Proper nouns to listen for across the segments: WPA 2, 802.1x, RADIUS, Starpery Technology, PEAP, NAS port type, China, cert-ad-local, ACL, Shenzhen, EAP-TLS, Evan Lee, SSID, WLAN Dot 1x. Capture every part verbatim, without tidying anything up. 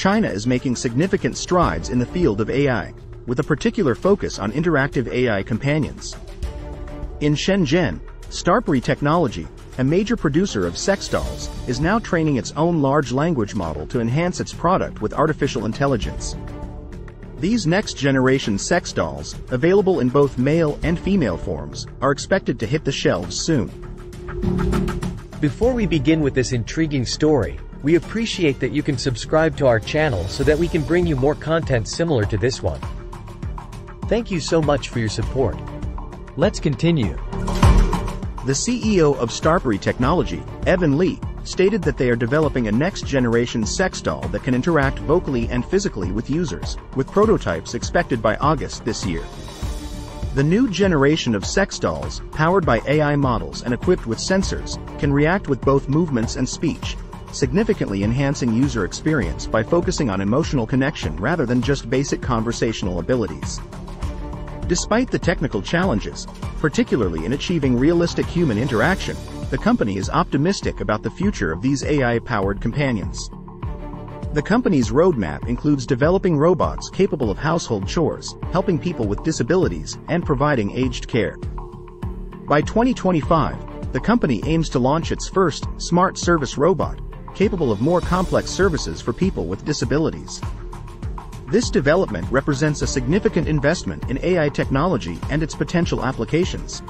China is making significant strides in the field of A I, with a particular focus on interactive A I companions. In Shenzhen, Starpery Technology, a major producer of sex dolls, is now training its own large language model to enhance its product with artificial intelligence. These next-generation sex dolls, available in both male and female forms, are expected to hit the shelves soon. Before we begin with this intriguing story, we appreciate that you can subscribe to our channel so that we can bring you more content similar to this one. Thank you so much for your support. Let's continue. The C E O of Starpery Technology, Evan Lee, stated that they are developing a next-generation sex doll that can interact vocally and physically with users, with prototypes expected by August this year. The new generation of sex dolls, powered by A I models and equipped with sensors, can react with both movements and speech, significantly enhancing user experience by focusing on emotional connection rather than just basic conversational abilities. Despite the technical challenges, particularly in achieving realistic human interaction, the company is optimistic about the future of these A I-powered companions. The company's roadmap includes developing robots capable of household chores, helping people with disabilities, and providing aged care. By twenty twenty-five, the company aims to launch its first smart service robot, capable of more complex services for people with disabilities. This development represents a significant investment in A I technology and its potential applications.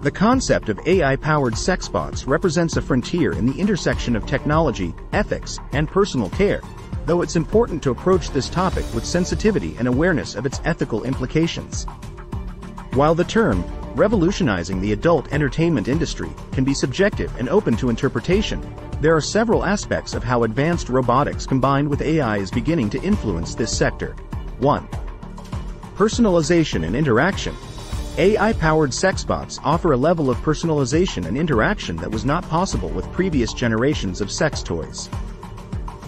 The concept of A I-powered sexbots represents a frontier in the intersection of technology, ethics, and personal care, though it's important to approach this topic with sensitivity and awareness of its ethical implications. While the term, revolutionizing the adult entertainment industry, can be subjective and open to interpretation, there are several aspects of how advanced robotics combined with A I is beginning to influence this sector. one. Personalization and interaction. A I-powered sexbots offer a level of personalization and interaction that was not possible with previous generations of sex toys.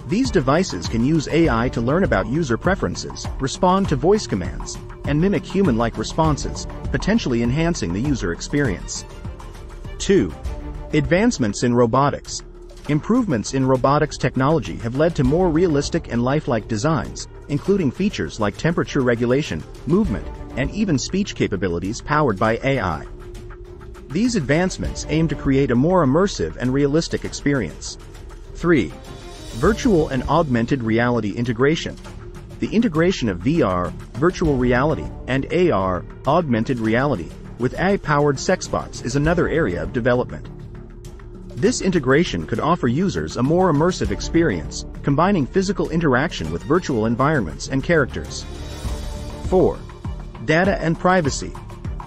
These devices can use A I to learn about user preferences, respond to voice commands, and mimic human-like responses, potentially enhancing the user experience. two. Advancements in robotics. Improvements in robotics technology have led to more realistic and lifelike designs, including features like temperature regulation, movement, and even speech capabilities powered by A I. These advancements aim to create a more immersive and realistic experience. three. Virtual and augmented reality integration. The integration of V R, virtual reality, and A R, augmented reality, with A I-powered sexbots is another area of development. This integration could offer users a more immersive experience, combining physical interaction with virtual environments and characters. four. Data and privacy.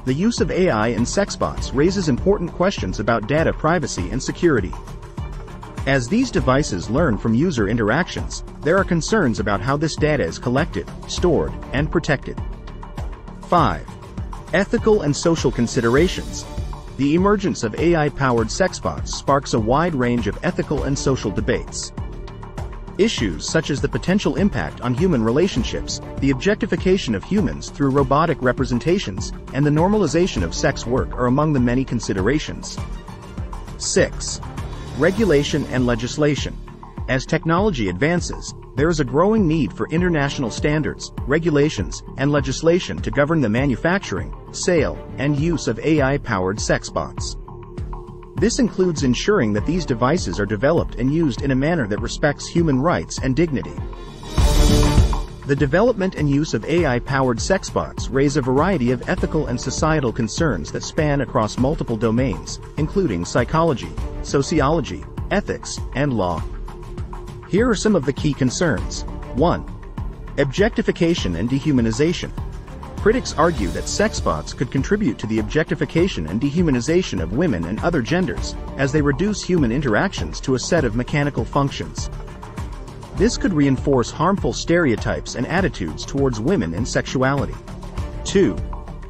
The use of A I in sexbots raises important questions about data privacy and security. As these devices learn from user interactions, there are concerns about how this data is collected, stored, and protected. five. Ethical and social considerations. The emergence of A I-powered sexbots sparks a wide range of ethical and social debates. Issues such as the potential impact on human relationships, the objectification of humans through robotic representations, and the normalization of sex work are among the many considerations. six. Regulation and legislation. As technology advances, there is a growing need for international standards, regulations, and legislation to govern the manufacturing, sale, and use of A I-powered sexbots. This includes ensuring that these devices are developed and used in a manner that respects human rights and dignity. The development and use of A I-powered sexbots raise a variety of ethical and societal concerns that span across multiple domains, including psychology, sociology, ethics, and law. Here are some of the key concerns. one. Objectification and dehumanization. Critics argue that sexbots could contribute to the objectification and dehumanization of women and other genders, as they reduce human interactions to a set of mechanical functions. This could reinforce harmful stereotypes and attitudes towards women and sexuality. two.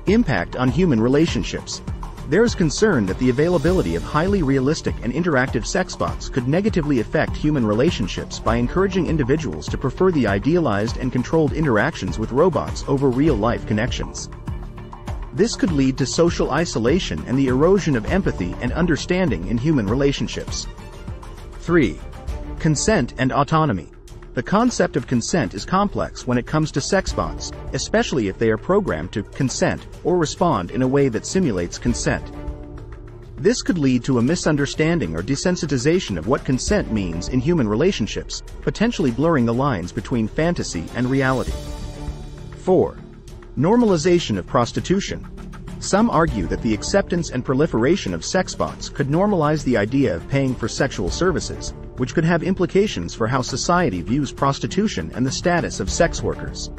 Impact on human relationships. There is concern that the availability of highly realistic and interactive sexbots could negatively affect human relationships by encouraging individuals to prefer the idealized and controlled interactions with robots over real-life connections. This could lead to social isolation and the erosion of empathy and understanding in human relationships. three. Consent and autonomy. The concept of consent is complex when it comes to sex bots, especially if they are programmed to consent or respond in a way that simulates consent. This could lead to a misunderstanding or desensitization of what consent means in human relationships, potentially blurring the lines between fantasy and reality. four. Normalization of prostitution. Some argue that the acceptance and proliferation of sex bots could normalize the idea of paying for sexual services, which could have implications for how society views prostitution and the status of sex workers.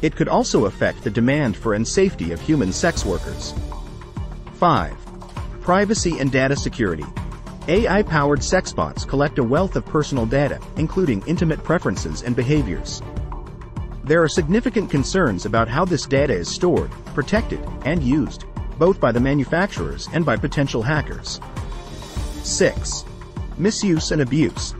It could also affect the demand for and safety of human sex workers. five. Privacy and data security. A I-powered sex bots collect a wealth of personal data, including intimate preferences and behaviors. There are significant concerns about how this data is stored, protected, and used, both by the manufacturers and by potential hackers. six. Misuse and abuse.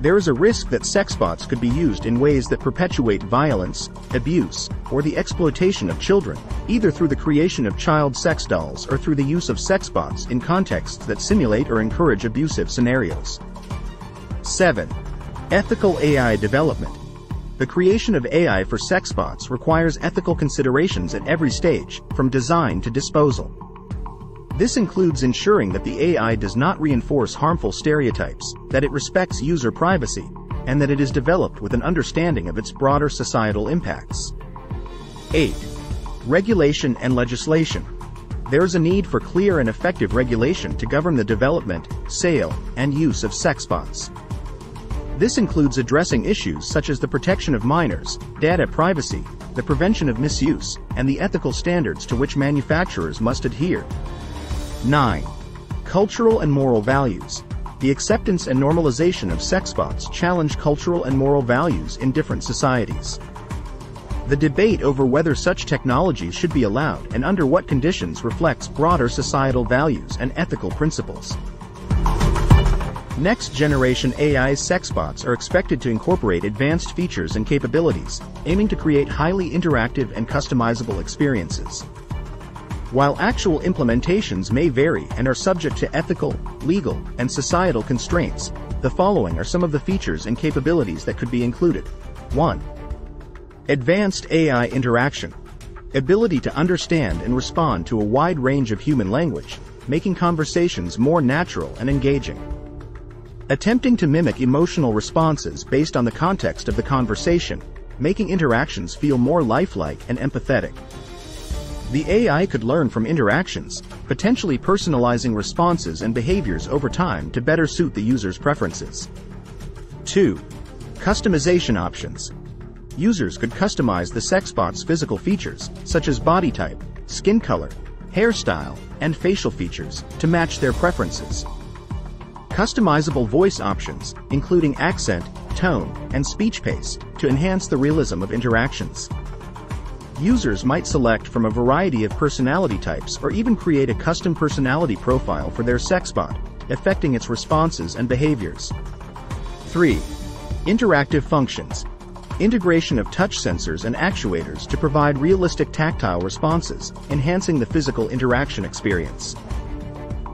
There is a risk that sex bots could be used in ways that perpetuate violence, abuse, or the exploitation of children, either through the creation of child sex dolls or through the use of sex bots in contexts that simulate or encourage abusive scenarios. seven. Ethical A I development. The creation of A I for sex bots requires ethical considerations at every stage, from design to disposal. This includes ensuring that the A I does not reinforce harmful stereotypes, that it respects user privacy, and that it is developed with an understanding of its broader societal impacts. eight. Regulation and legislation. There is a need for clear and effective regulation to govern the development, sale, and use of sex bots. This includes addressing issues such as the protection of minors, data privacy, the prevention of misuse, and the ethical standards to which manufacturers must adhere. nine. Cultural and moral values. The acceptance and normalization of sex bots challenge cultural and moral values in different societies. The debate over whether such technologies should be allowed and under what conditions reflects broader societal values and ethical principles. Next-generation A I sex bots are expected to incorporate advanced features and capabilities, aiming to create highly interactive and customizable experiences. While actual implementations may vary and are subject to ethical, legal, and societal constraints, the following are some of the features and capabilities that could be included. one. Advanced A I interaction. Ability to understand and respond to a wide range of human language, making conversations more natural and engaging. Attempting to mimic emotional responses based on the context of the conversation, making interactions feel more lifelike and empathetic. The A I could learn from interactions, potentially personalizing responses and behaviors over time to better suit the user's preferences. two. Customization options. Users could customize the sex bot's physical features, such as body type, skin color, hairstyle, and facial features, to match their preferences. Customizable voice options, including accent, tone, and speech pace, to enhance the realism of interactions. Users might select from a variety of personality types or even create a custom personality profile for their sex bot, affecting its responses and behaviors. three. Interactive functions. Integration of touch sensors and actuators to provide realistic tactile responses, enhancing the physical interaction experience.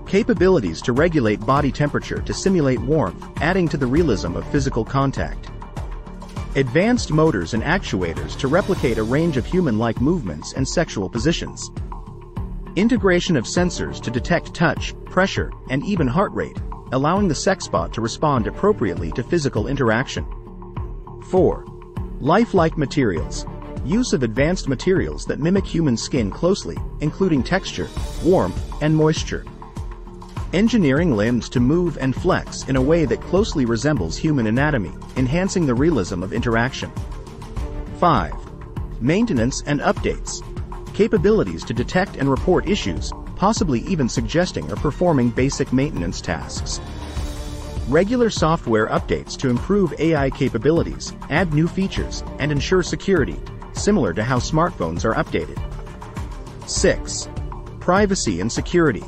Capabilities to regulate body temperature to simulate warmth, adding to the realism of physical contact. Advanced motors and actuators to replicate a range of human-like movements and sexual positions. Integration of sensors to detect touch, pressure, and even heart rate, allowing the sex bot to respond appropriately to physical interaction. four. Lifelike materials. Use of advanced materials that mimic human skin closely, including texture, warmth, and moisture. Engineering limbs to move and flex in a way that closely resembles human anatomy, enhancing the realism of interaction. five. Maintenance and updates. Capabilities to detect and report issues, possibly even suggesting or performing basic maintenance tasks. Regular software updates to improve A I capabilities, add new features, and ensure security, similar to how smartphones are updated. six. Privacy and security.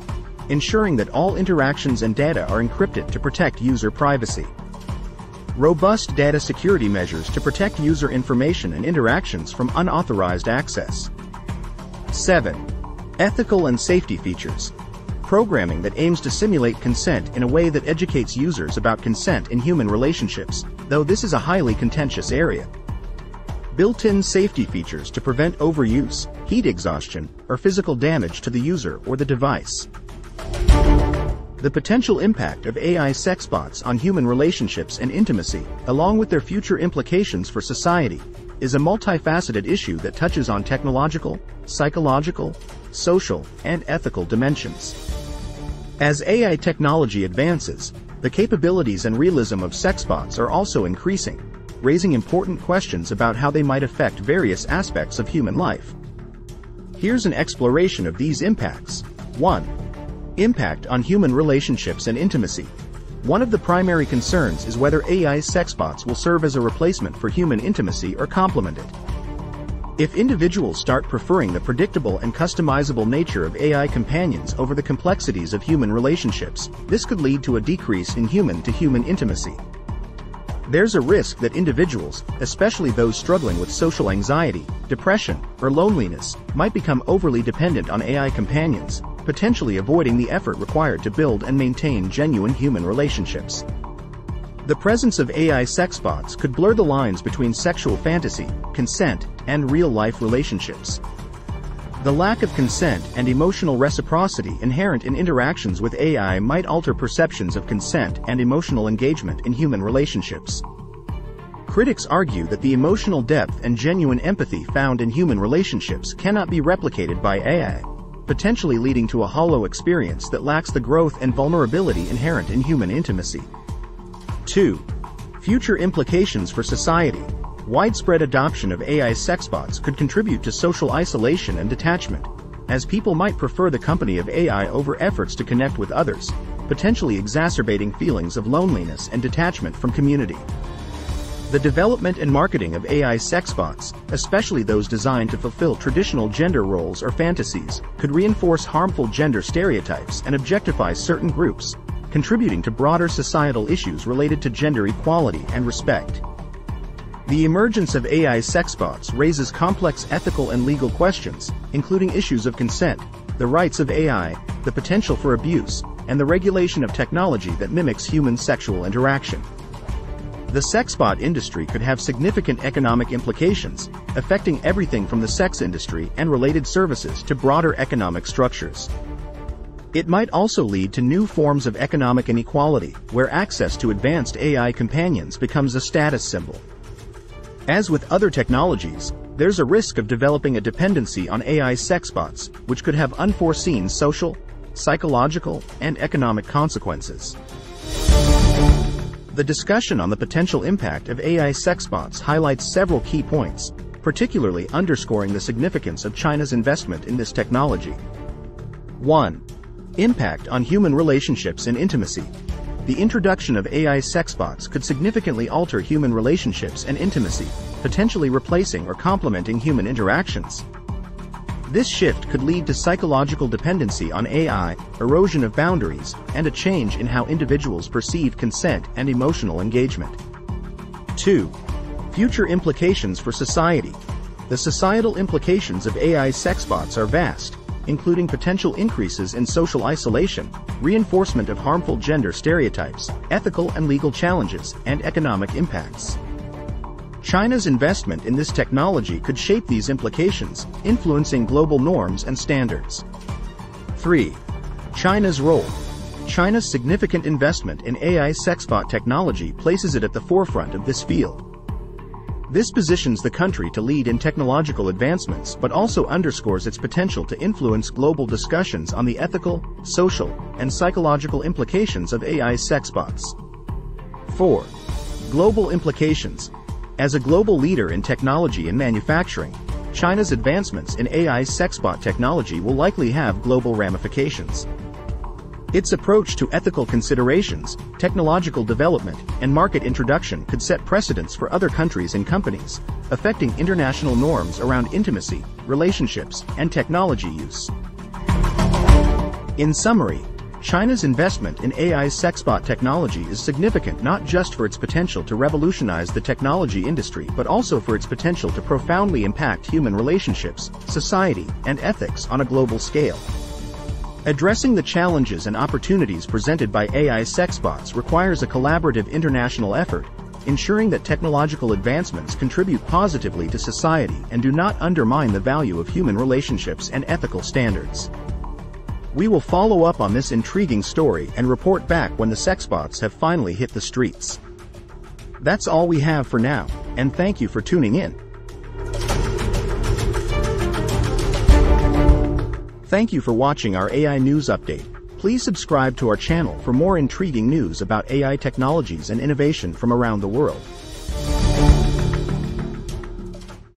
Ensuring that all interactions and data are encrypted to protect user privacy. Robust data security measures to protect user information and interactions from unauthorized access. seven. Ethical and safety features. programming that aims to simulate consent in a way that educates users about consent in human relationships, though this is a highly contentious area. Built-in safety features to prevent overuse, heat exhaustion, or physical damage to the user or the device. The potential impact of A I sex bots on human relationships and intimacy, along with their future implications for society, is a multifaceted issue that touches on technological, psychological, social, and ethical dimensions. As A I technology advances, the capabilities and realism of sex bots are also increasing, raising important questions about how they might affect various aspects of human life. Here's an exploration of these impacts. one. Impact on human relationships and intimacy. One of the primary concerns is whether A I sex bots will serve as a replacement for human intimacy or complement it. If individuals start preferring the predictable and customizable nature of A I companions over the complexities of human relationships, this could lead to a decrease in human-to-human intimacy. There's a risk that individuals, especially those struggling with social anxiety, depression, or loneliness, might become overly dependent on A I companions, potentially avoiding the effort required to build and maintain genuine human relationships. The presence of A I sex bots could blur the lines between sexual fantasy, consent, and real-life relationships. The lack of consent and emotional reciprocity inherent in interactions with A I might alter perceptions of consent and emotional engagement in human relationships. Critics argue that the emotional depth and genuine empathy found in human relationships cannot be replicated by A I, potentially leading to a hollow experience that lacks the growth and vulnerability inherent in human intimacy. two. Future implications for society. Widespread adoption of A I sex bots could contribute to social isolation and detachment, as people might prefer the company of A I over efforts to connect with others, potentially exacerbating feelings of loneliness and detachment from community. The development and marketing of A I sex bots, especially those designed to fulfill traditional gender roles or fantasies, could reinforce harmful gender stereotypes and objectify certain groups, contributing to broader societal issues related to gender equality and respect. The emergence of A I sex bots raises complex ethical and legal questions, including issues of consent, the rights of A I, the potential for abuse, and the regulation of technology that mimics human sexual interaction. The sex bot industry could have significant economic implications, affecting everything from the sex industry and related services to broader economic structures. It might also lead to new forms of economic inequality, where access to advanced A I companions becomes a status symbol. As with other technologies, there's a risk of developing a dependency on A I sex bots, which could have unforeseen social, psychological, and economic consequences. The discussion on the potential impact of A I sex bots highlights several key points, particularly underscoring the significance of China's investment in this technology. one. Impact on human relationships and intimacy. The introduction of A I sex bots could significantly alter human relationships and intimacy, potentially replacing or complementing human interactions. This shift could lead to psychological dependency on A I, erosion of boundaries, and a change in how individuals perceive consent and emotional engagement. two. Future implications for society. The societal implications of A I sex bots are vast, including potential increases in social isolation, reinforcement of harmful gender stereotypes, ethical and legal challenges, and economic impacts. China's investment in this technology could shape these implications, influencing global norms and standards. three. China's role. China's significant investment in A I sexbot technology places it at the forefront of this field. This positions the country to lead in technological advancements but also underscores its potential to influence global discussions on the ethical, social, and psychological implications of A I sex bots. four. Global implications. As a global leader in technology and manufacturing, China's advancements in A I sex bot technology will likely have global ramifications. Its approach to ethical considerations, technological development, and market introduction could set precedents for other countries and companies, affecting international norms around intimacy, relationships, and technology use. In summary, China's investment in A I sexbot technology is significant not just for its potential to revolutionize the technology industry but also for its potential to profoundly impact human relationships, society, and ethics on a global scale. Addressing the challenges and opportunities presented by A I sex bots requires a collaborative international effort, ensuring that technological advancements contribute positively to society and do not undermine the value of human relationships and ethical standards. We will follow up on this intriguing story and report back when the sex bots have finally hit the streets. That's all we have for now, and thank you for tuning in. Thank you for watching our A I news update. Please subscribe to our channel for more intriguing news about A I technologies and innovation from around the world.